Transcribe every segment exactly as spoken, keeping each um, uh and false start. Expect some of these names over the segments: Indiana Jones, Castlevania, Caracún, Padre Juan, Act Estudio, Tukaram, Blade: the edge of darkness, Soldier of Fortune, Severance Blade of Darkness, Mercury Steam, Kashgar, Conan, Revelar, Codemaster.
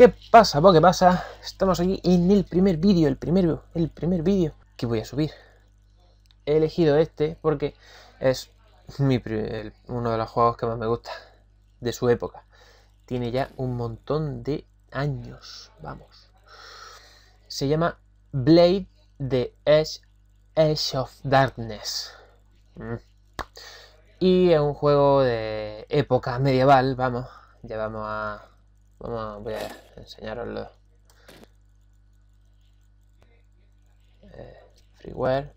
¿Qué pasa, po? ¿Qué pasa? Estamos aquí en el primer vídeo, el primer, el primer vídeo que voy a subir. He elegido este porque es mi, el, uno de los juegos que más me gusta de su época. Tiene ya un montón de años, vamos. Se llama Blade de Edge of Darkness. Y es un juego de época medieval, vamos. Ya vamos a... Vamos a, voy a enseñaroslo. Eh, freeware.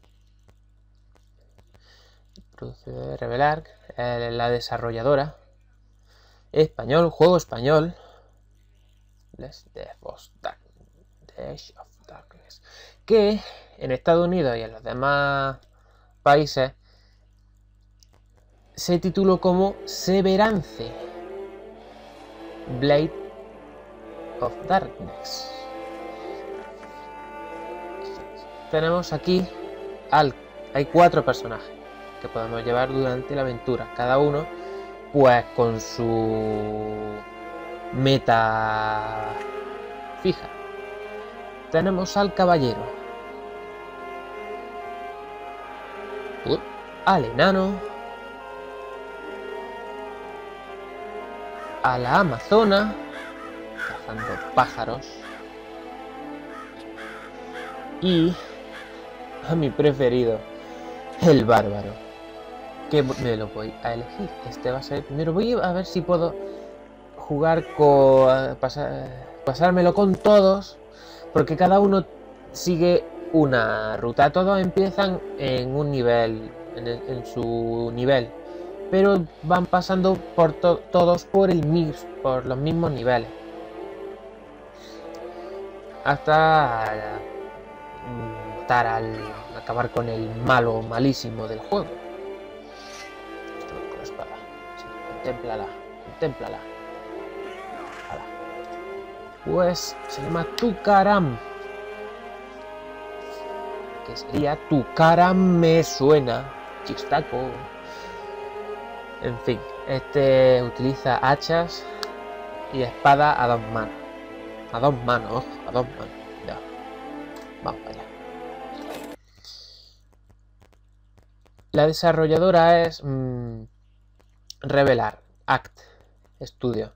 Produce Revelar. Eh, la desarrolladora. Español, juego español. Blade of Darkness. Que en Estados Unidos y en los demás países se tituló como Severance Blade of Darkness. Tenemos aquí al, hay cuatro personajes que podemos llevar durante la aventura, cada uno pues con su meta fija. Tenemos al caballero, uh, al enano, a la amazona cazando pájaros y a mi preferido, el bárbaro, que me lo voy a elegir. Este va a ser, pero voy a ver si puedo jugar con pasar, pasármelo con todos, porque cada uno sigue una ruta, todos empiezan en un nivel, en, el, en su nivel, pero van pasando por to todos por el mismo, por los mismos niveles, hasta estar al acabar con el malo malísimo del juego. Esto con la espada, sí, contémplala, contémplala. Ala. Pues se llama Tukaram, que sería Tukaram me suena, chistaco. En fin, este utiliza hachas y espada a dos manos. A dos manos, a dos manos. Ya. Vamos para allá. La desarrolladora es mmm, Revelar, Act Estudio.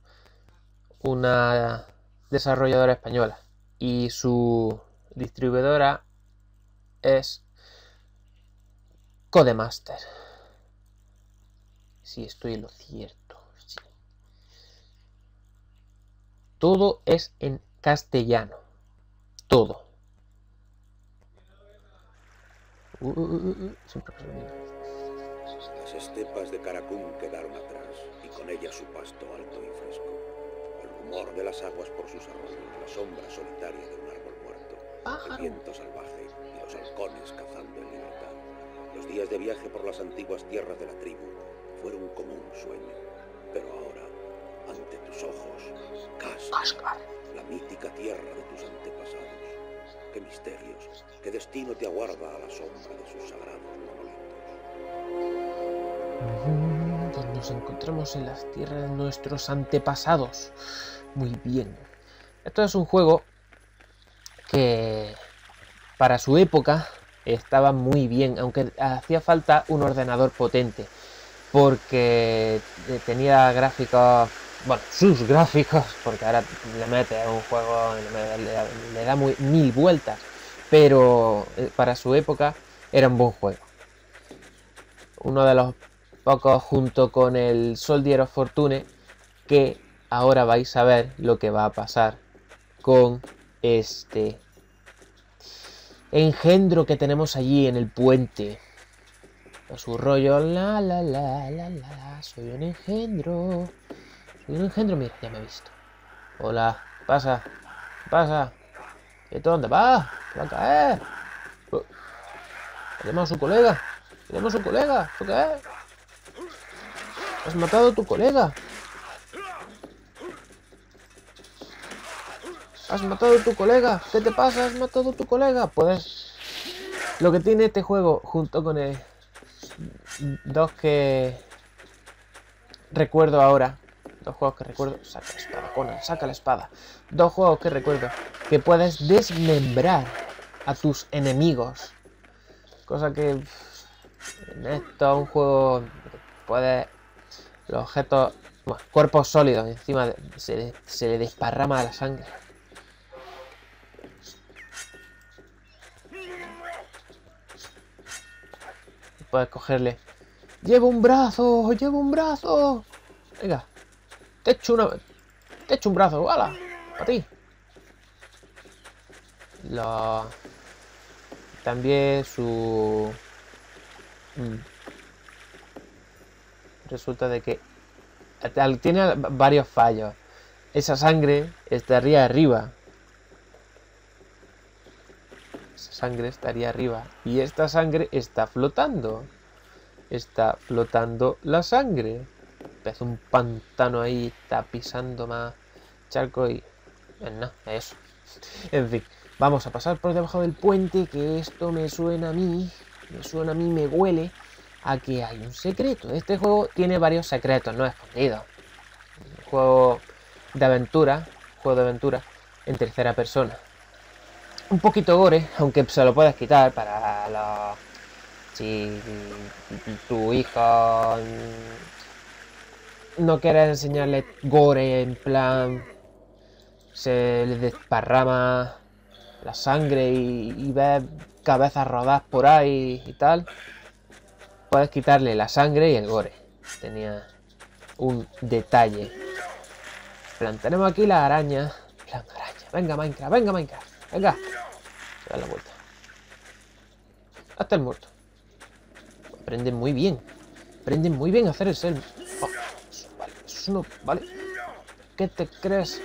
Una desarrolladora española. Y su distribuidora es Codemaster. Sí, estoy en lo cierto, sí. Todo es en castellano. Todo. Uh, uh, uh, siempre se Las estepas de Caracún quedaron atrás, y con ellas su pasto alto y fresco. El rumor de las aguas por sus arroyos, la sombra solitaria de un árbol muerto, pájaro, el viento salvaje y los halcones cazando en libertad. Los días de viaje por las antiguas tierras de la tribu fueron como un sueño, pero ahora, ante tus ojos, Kashgar, la mítica tierra de tus antepasados. Qué misterios, qué destino te aguarda a la sombra de sus sagrados monolitos. Pues nos encontramos en las tierras de nuestros antepasados. Muy bien. Esto es un juego que, para su época, estaba muy bien, aunque hacía falta un ordenador potente, porque tenía gráficos, bueno, sus gráficos, porque ahora le mete a un juego, le, le da muy, mil vueltas, pero para su época era un buen juego. Uno de los pocos, junto con el Soldier of Fortune, que ahora vais a ver lo que va a pasar con este engendro que tenemos allí en el puente. A su rollo, la la la la la, soy un engendro, soy un engendro, mira, ya me he visto. Hola, pasa, pasa, ¿esto dónde va? ¿Qué va a caer? Oh. Tenemos a su colega, tenemos a su colega, ¿qué es? Has matado a tu colega, has matado a tu colega, ¿qué te pasa? Has matado a tu colega, pues lo que tiene este juego junto con el... Dos que recuerdo ahora, Dos juegos que recuerdo. Saca la espada, Conan, saca la espada. Dos juegos que recuerdo. Que puedes desmembrar a tus enemigos. Cosa que... en esto es un juego... puedes... los objetos... bueno, cuerpos sólidos. Encima de, se, se le desparrama la sangre. Puedes cogerle. ¡Llevo un brazo! ¡Llevo un brazo! Venga. Te echo una... te echo un brazo. ¡Hala! Para ti. Lo... también su... Mm. Resulta de que... tiene varios fallos. Esa sangre estaría arriba. Esa sangre estaría arriba. Y esta sangre está flotando. Está flotando la sangre. Parece un pantano ahí. Está pisando más charco y... no, eso. En fin, vamos a pasar por debajo del puente. Que esto me suena a mí. Me suena a mí, me huele a que hay un secreto. Este juego tiene varios secretos, no escondidos. Juego de aventura. Juego de aventura en tercera persona. Un poquito gore, aunque se lo puedas quitar para los... si tu hijo no quieres enseñarle gore, en plan se le desparrama la sangre y, y ves cabezas rodadas por ahí y tal, puedes quitarle la sangre y el gore. Tenía un detalle. Plantaremos aquí la araña. La araña. Venga Minecraft, venga Minecraft, venga. Se da la vuelta. Hasta el muerto. Aprenden muy bien. Aprenden muy bien a hacer el self. Oh, eso, vale, eso es uno, vale. ¿Qué te crees?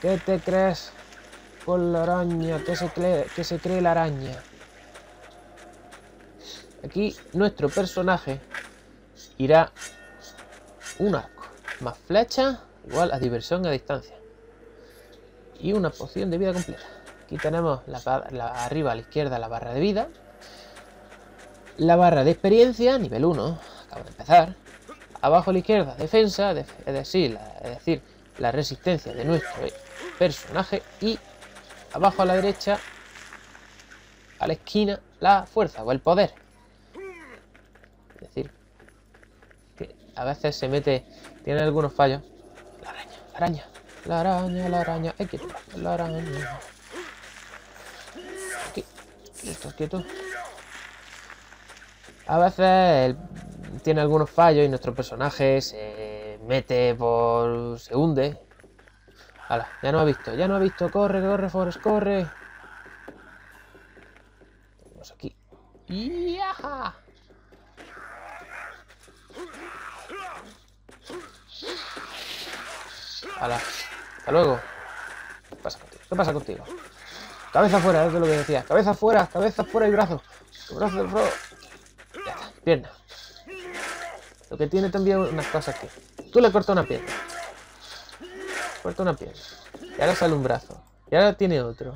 ¿Qué te crees? Con la araña. ¿Qué se cree, qué se cree la araña? Aquí nuestro personaje irá un arco. Más flecha. Igual a diversión a distancia. Y una poción de vida completa. Aquí tenemos la, la, arriba a la izquierda la barra de vida. La barra de experiencia, nivel uno, acabo de empezar. Abajo a la izquierda, defensa, def es, decir, la, es decir, la resistencia de nuestro personaje. Y abajo a la derecha, a la esquina, la fuerza o el poder. Es decir, que a veces se mete, tiene algunos fallos. La araña, la araña, la araña, la araña, hay que la araña. Aquí, quieto, quieto. A veces tiene algunos fallos y nuestro personaje se mete por... se hunde. Hala, ya no ha visto, ya no ha visto. Corre, corre, Forrest, corre. Tenemos aquí. ¡Yaja! Hala, hasta luego. ¿Qué pasa contigo? ¿Qué pasa contigo? Cabeza fuera, es de lo que decía. Cabeza fuera, cabeza fuera y brazo. Brazo, bro. Pierna. Lo que tiene también unas cosas que... tú le cortas una pierna. Corta una pierna. Y ahora sale un brazo. Y ahora tiene otro.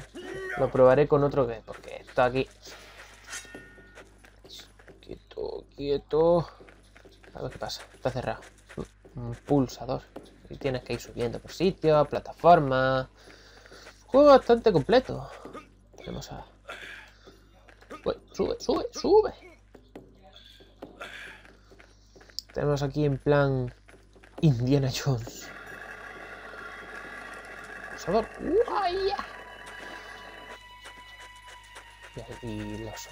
Lo probaré con otro que... porque está aquí. Quieto, quieto. A ver qué pasa. Está cerrado. Un pulsador. Y tienes que ir subiendo por sitios, plataformas. Juego bastante completo. Tenemos a... uy, sube, sube, sube. Tenemos aquí en plan Indiana Jones. Pulsador. Y, y los,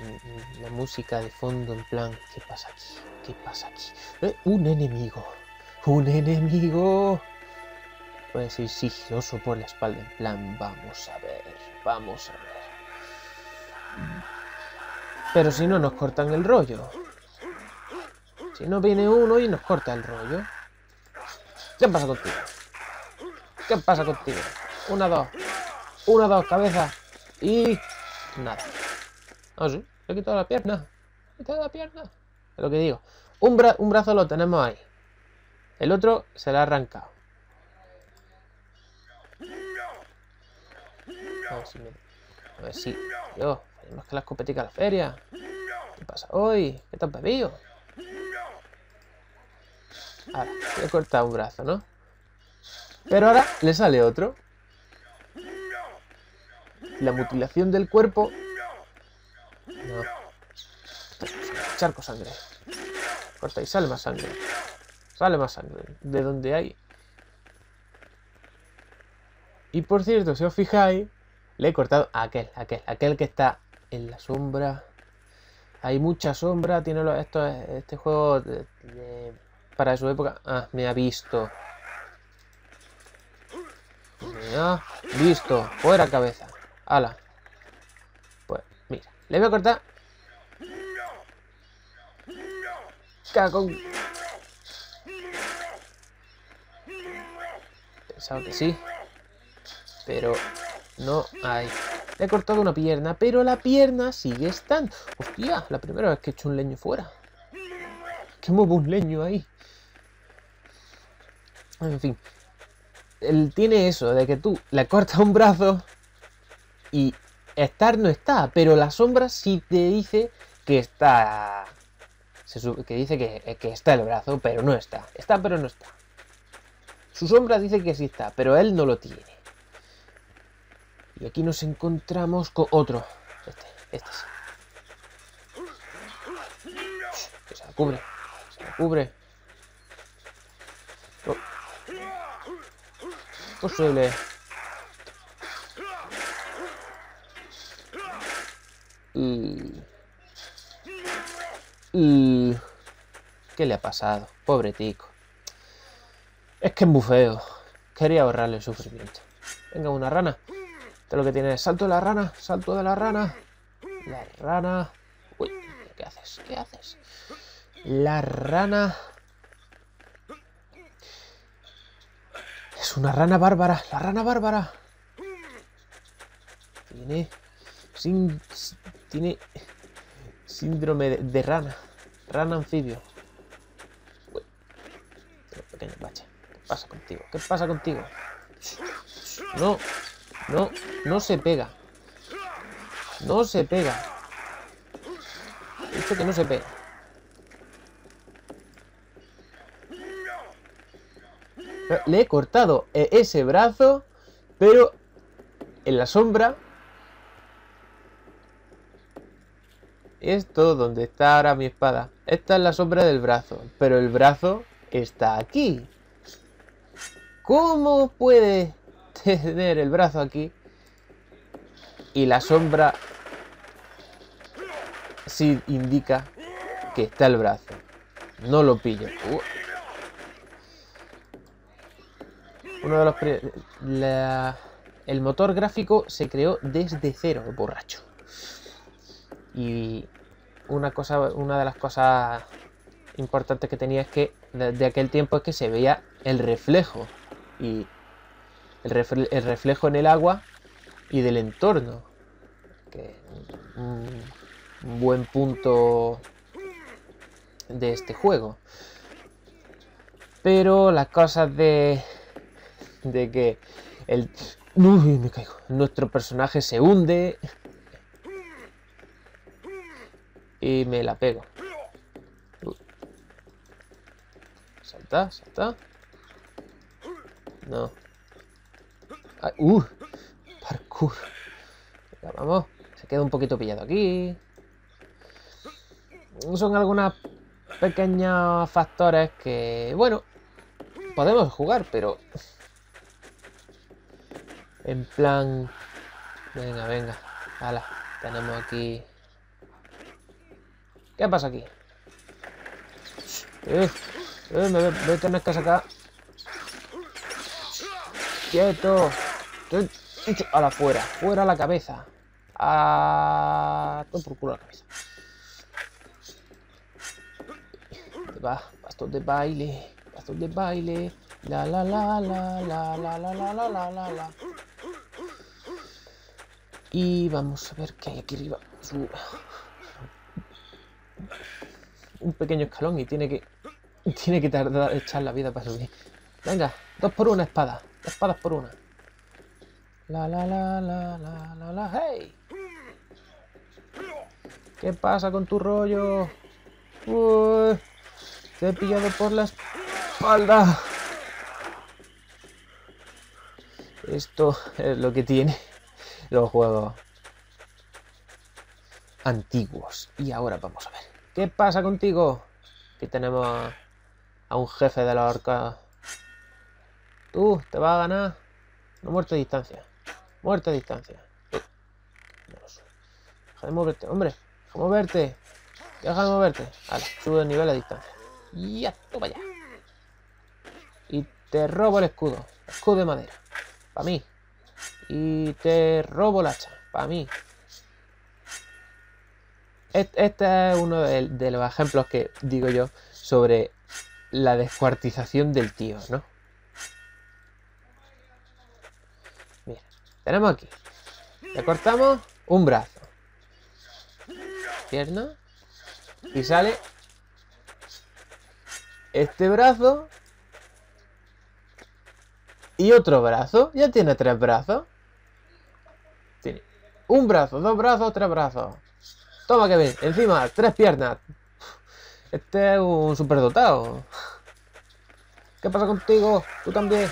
la música de fondo en plan, ¿qué pasa aquí? ¿Qué pasa aquí? ¿Eh? Un enemigo. Un enemigo. Puedes ir sigiloso por la espalda en plan, vamos a ver, vamos a ver. Pero si no, nos cortan el rollo. Si no, viene uno y nos corta el rollo. ¿Qué pasa contigo? ¿Qué pasa contigo? Una, dos. Una, dos, cabeza. Y... nada. Ah, sí. Le he quitado la pierna. Le he quitado la pierna. Es lo que digo. Un, bra un brazo lo tenemos ahí. El otro se lo ha arrancado. A ver si... me... a ver si... Dios, tenemos que la escopetica a la feria. ¿Qué pasa hoy? ¿Qué tan bebido? Ahora, le he cortado un brazo, ¿no? Pero ahora le sale otro. La mutilación del cuerpo. No. Charco sangre. Corta y sale más sangre. Sale más sangre. De donde hay. Y por cierto, si os fijáis, le he cortado a aquel, a aquel, a aquel que está en la sombra. Hay mucha sombra, tiene lo, esto, este juego de, de, para su época... Ah, me ha visto. Me ha visto. Fuera cabeza. Ala. Pues mira, le voy a cortar. Cagón. Pensaba que sí. Pero no hay... Le he cortado una pierna, pero la pierna sigue estando. Hostia, la primera vez que he hecho un leño fuera. Que muevo un leño ahí. En fin. Él tiene eso, de que tú le cortas un brazo y estar no está, pero la sombra sí te dice que está... Se sube, que dice que, que está el brazo, pero no está. Está, pero no está. Su sombra dice que sí está, pero él no lo tiene. Y aquí nos encontramos con otro. Este, este sí. Que se la cubre. Se la cubre. No. Posible. Y... y... ¿Qué le ha pasado? Pobre tico. Es que es bufeo. Quería ahorrarle el sufrimiento. Venga, una rana. Lo que tiene es salto de la rana, salto de la rana, la rana. Uy, ¿qué haces? ¿Qué haces? La rana es una rana bárbara, la rana bárbara. Tiene sin, tiene síndrome de, de rana, rana anfibio. Uy, pequeño bache. ¿Qué pasa contigo? ¿Qué pasa contigo? No. No, no se pega. No se pega. He dicho que no se pega. Le he cortado ese brazo, pero en la sombra. Esto donde está ahora mi espada. Esta es la sombra del brazo, pero el brazo está aquí. ¿Cómo puede...? Tener el brazo aquí y la sombra sí indica que está el brazo. No lo pillo. Uh. Uno de los la... el motor gráfico se creó desde cero, borracho. Y una cosa, una de las cosas importantes que tenía es que desde aquel tiempo es que se veía el reflejo y El, refle el reflejo en el agua y del entorno. Que un, un buen punto de este juego. Pero las cosas de... De que... El... Uy, me caigo. Nuestro personaje se hunde. Y me la pego. Uy. Salta, salta. No. Uh, parkour. Venga, vamos. Se queda un poquito pillado aquí. Son algunas pequeños factores que, bueno, podemos jugar, pero en plan, venga, venga. Ala, tenemos aquí. ¿Qué pasa aquí? Eh, eh, me voy a tener que sacar. Quieto. Ahora fuera, fuera la cabeza. Ah, todo por culo la cabeza. Va, bastón de baile, bastón de baile. La la la la la la la la la la la. Y vamos a ver qué hay aquí arriba. Un pequeño escalón y tiene que tiene que tardar echar la vida para subir. Venga, dos por una espada, espadas por una. La la la la la la la. ¡Hey! ¿Qué pasa con tu rollo? Uy, te he pillado por la espalda. Esto es lo que tiene los juegos antiguos. Y ahora vamos a ver. ¿Qué pasa contigo? Aquí tenemos a, a un jefe de la horca. Tú, te vas a ganar. No, muerte a distancia. Muerte a distancia. Deja de moverte, hombre. Deja de moverte. Deja de moverte. Vale, sube el nivel a distancia. Y a tú para allá. Y te robo el escudo. Escudo de madera. Para mí. Y te robo la hacha. Para mí. Este es uno de, de los ejemplos que digo yo sobre la descuartización del tío, ¿no? Mira, tenemos aquí. Le cortamos un brazo. Pierna. Y sale este brazo. Y otro brazo. Ya tiene tres brazos. Tiene un brazo, dos brazos, tres brazos. Toma que ven, encima, tres piernas. Este es un superdotado. ¿Qué pasa contigo? Tú también.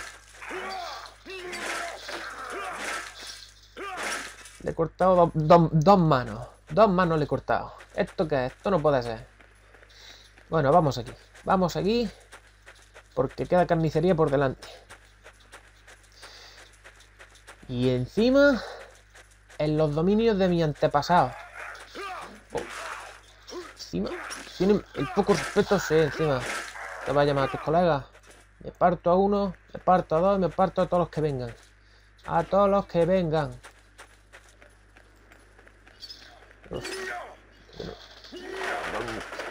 Le he cortado do, do, dos manos. Dos manos le he cortado. ¿Esto qué es? Esto no puede ser. Bueno, vamos aquí. Vamos aquí. Porque queda carnicería por delante. Y encima, en los dominios de mi antepasado. Encima, tienen el poco respeto, sí, encima. Te va a llamar a tus colegas. Me parto a uno, me parto a dos, me parto a todos los que vengan. A todos los que vengan. Uf.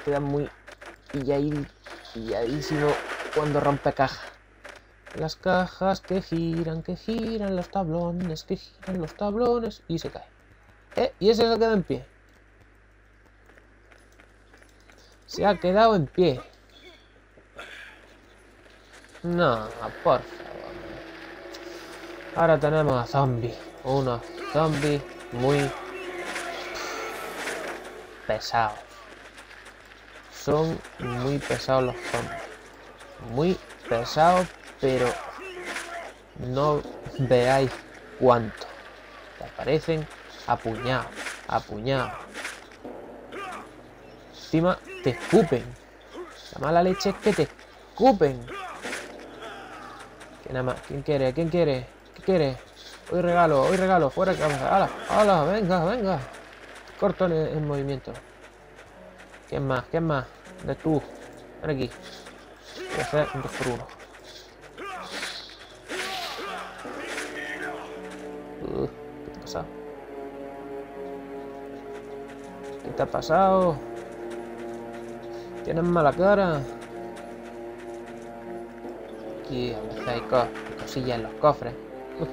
Queda muy pilladísimo cuando rompe caja. Las cajas que giran, que giran los tablones, que giran los tablones y se cae. Eh, y ese se queda en pie. Se ha quedado en pie. No, por favor. Ahora tenemos a zombies. Unos zombies muy pesados. Son muy pesados los zombies. Muy pesados, pero no veáis cuánto. Te aparecen apuñados, apuñados. Encima te escupen. La mala leche es que te escupen. Que nada más. ¿Quién quiere? ¿Quién quiere? ¿Qué quiere? Hoy regalo, hoy regalo. Fuera que vamos a... ¡Hala! ¡Hala! ¡Venga, venga! Corto el, el movimiento. ¿Quién más? ¿Quién más? De tú. Ven aquí. Voy a hacer un dos por uno. Uh, ¿Qué te ha pasado? ¿Qué te ha pasado? Tienes mala cara. Aquí a veces hay co cosillas en los cofres. Uf.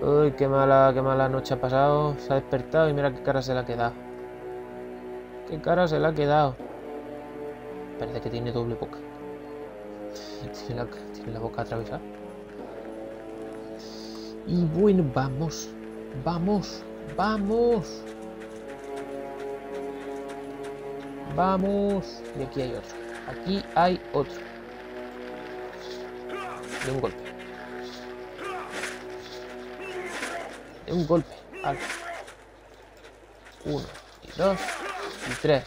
Uy, qué mala, qué mala noche ha pasado. Se ha despertado y mira qué cara se le ha quedado. Qué cara se le ha quedado. Parece que tiene doble boca. Tiene la, tiene la boca atravesada. Y bueno, vamos. Vamos. Vamos. Vamos. Y aquí hay otro. Aquí hay otro. De un golpe. De un golpe. Vale. Uno. Y dos. Y tres.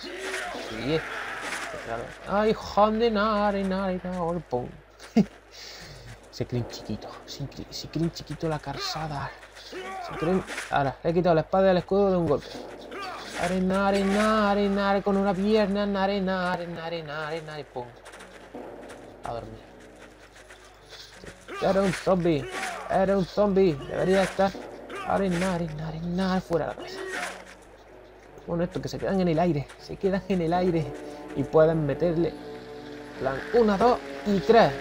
Y diez. Ay, joder, nare, nare, nare, pum. Se creen chiquito. Se creen, se creen chiquito la carzada. Se creen... Ahora, le he quitado la espada y el escudo de un golpe. Arena, arena, arena, arena, con una pierna, arena, arena, arena, arena, y pum. A dormir. Era un zombie, era un zombie, debería estar. Arena, arena, arena, fuera de la cabeza. Bueno, esto que se quedan en el aire, se quedan en el aire y pueden meterle. Plan, una, dos y tres.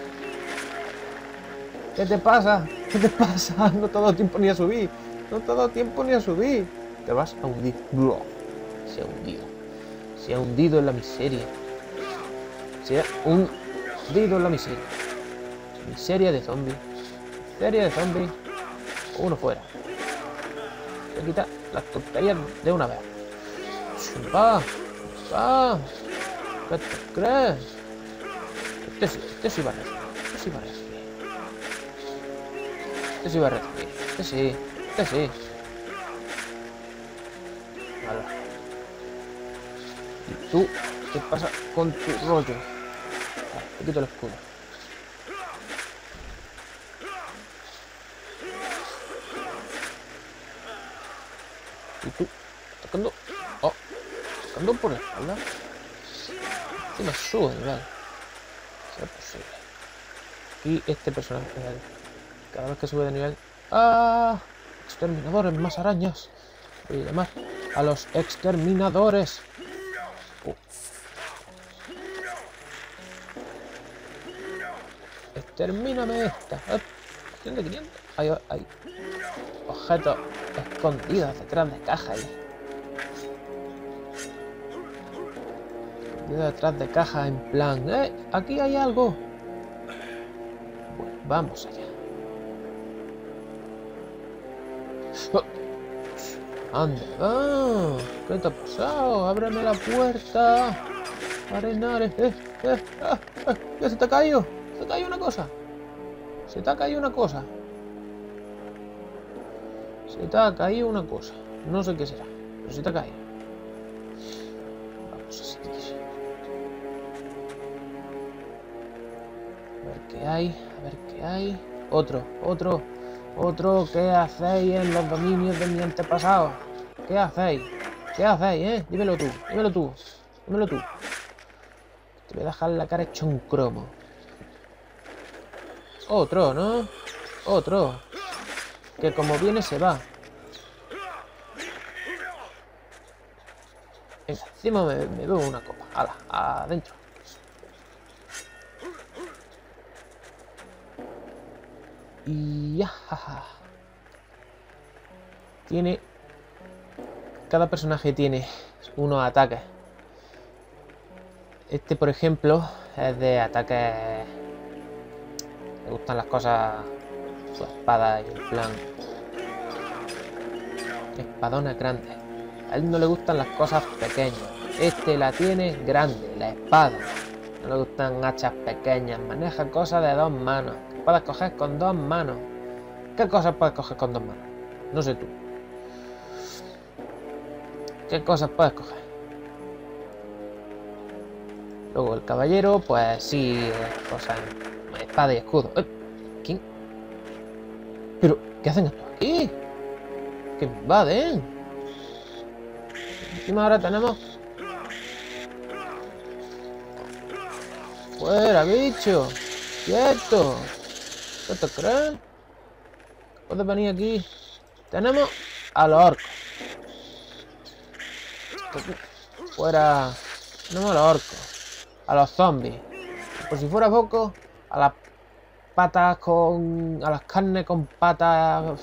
¿Qué te pasa? ¿Qué te pasa? No te ha dado tiempo ni a subir, no te ha dado tiempo ni a subir. Te vas a hundir. Blah. Se ha hundido. Se ha hundido en la miseria. Se ha hundido en la miseria. Miseria de zombies. Miseria de zombies. Uno fuera. Voy a quitar las tonterías de una vez. ¡Va! ¡Va! ¿Qué te crees? Este sí, este sí va a reír. Este sí va a reír. Eso iba a recibir. Que sí, que sí. Vale. ¿Y tú qué pasa con tu rollo? Vale, te quito el escudo. ¿Y tú? ¿Atacando? Oh, ¿atacando por la espalda? Sí, me sube, vale. Será posible. Y este personaje, vale. Cada vez que sube de nivel... ¡Ah! Exterminadores, más arañas. Voy a llamar a los exterminadores. Uh. Extermíname esta. ¿Eh? quinientos, quinientos. Hay, hay objetos escondidos detrás de caja ahí. Escondidos detrás de caja en plan... ¡Eh! Aquí hay algo. Bueno, vamos allá. Anda, ah, ¿qué te ha pasado? Ábreme la puerta, Arenares. Eh, eh, ah, eh. ¿Se te ha caído? ¿Se te ha caído una cosa? ¿Se te ha caído una cosa? Se te ha caído una cosa. No sé qué será, pero se te ha caído. Vamos a seguir. A ver qué hay, a ver qué hay. Otro, otro. Otro, ¿qué hacéis en los dominios de mi antepasado? ¿Qué hacéis? ¿Qué hacéis, eh? Dímelo tú, dímelo tú, dímelo tú. Te voy a dejar la cara hecha un cromo. Otro, ¿no? Otro. Que como viene se va. Encima me, me bebo una copa. Hala, adentro. Y ajaja. Tiene... Cada personaje tiene unos ataques. Este, por ejemplo, es de ataques... Le gustan las cosas... Su espada y el plan... Espadones grandes. A él no le gustan las cosas pequeñas. Este la tiene grande, la espada. No le gustan hachas pequeñas. Maneja cosas de dos manos. Puedes coger con dos manos. ¿Qué cosas puedes coger con dos manos? No sé tú. ¿Qué cosas puedes coger? Luego el caballero, pues sí, cosas, espada y escudo. ¿Eh? ¿Quién? ¿Pero qué hacen estos aquí? ¡Que invaden! Encima ahora tenemos... ¡Fuera, bicho! ¡Quieto! ¿Qué te crees? Puedes venir aquí. Tenemos a los orcos. Fuera. Tenemos a los orcos. A los zombies. Por si fuera poco, a las patas con... A las carnes con patas...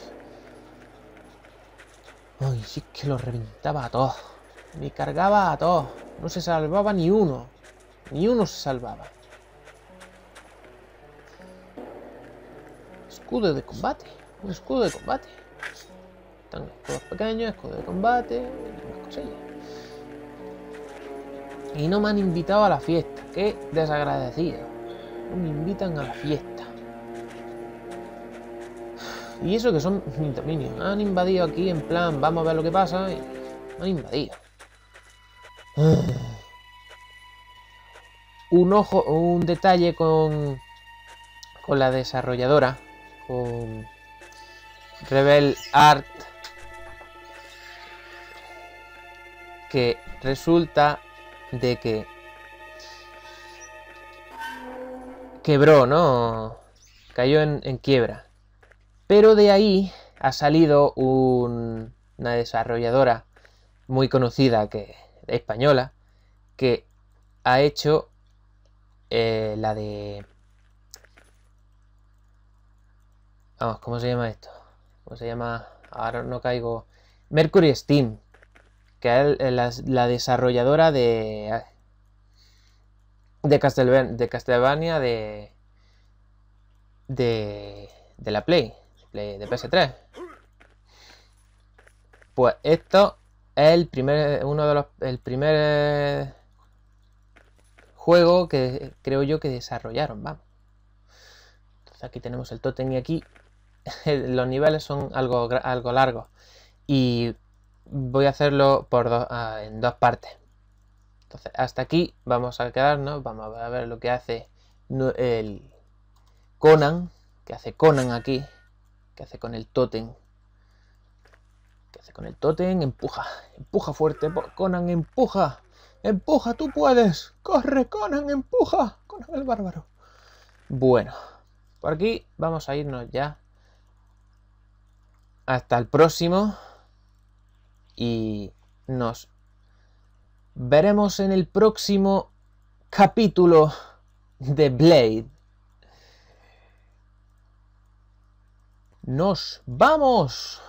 Ay, sí es que los reventaba a todos. Me cargaba a todos. No se salvaba ni uno. Ni uno se salvaba. Escudo de combate, un escudo de combate. Están escudos pequeños, escudo de combate y más cosillas. Y no me han invitado a la fiesta, qué desagradecido. No me invitan a la fiesta. Y eso que son mis dominios. Han invadido aquí en plan, vamos a ver lo que pasa. Y me han invadido. Un ojo, un detalle con, con la desarrolladora. Con Revelar, que resulta de que quebró, ¿no? Cayó en, en quiebra. Pero de ahí ha salido un, una desarrolladora muy conocida, que española, que ha hecho eh, la de... Vamos, ¿cómo se llama esto? ¿Cómo se llama? Ahora no caigo. Mercury Steam, que es la, la desarrolladora de de Castlevania, de Castlevania de, de de la Play, Play de P S tres. Pues esto es el primer uno de los el primer juego que creo yo que desarrollaron, vamos. Entonces aquí tenemos el tótem y aquí los niveles son algo, algo largos y voy a hacerlo por dos, ah, en dos partes. Entonces hasta aquí vamos a quedarnos, vamos a ver lo que hace el Conan, que hace Conan aquí, que hace con el tótem, que hace con el tótem, empuja, empuja fuerte, Conan, empuja, empuja, tú puedes, corre Conan, empuja, Conan el bárbaro. Bueno, por aquí vamos a irnos ya hasta el próximo y nos veremos en el próximo capítulo de Blade. ¡Nos vamos!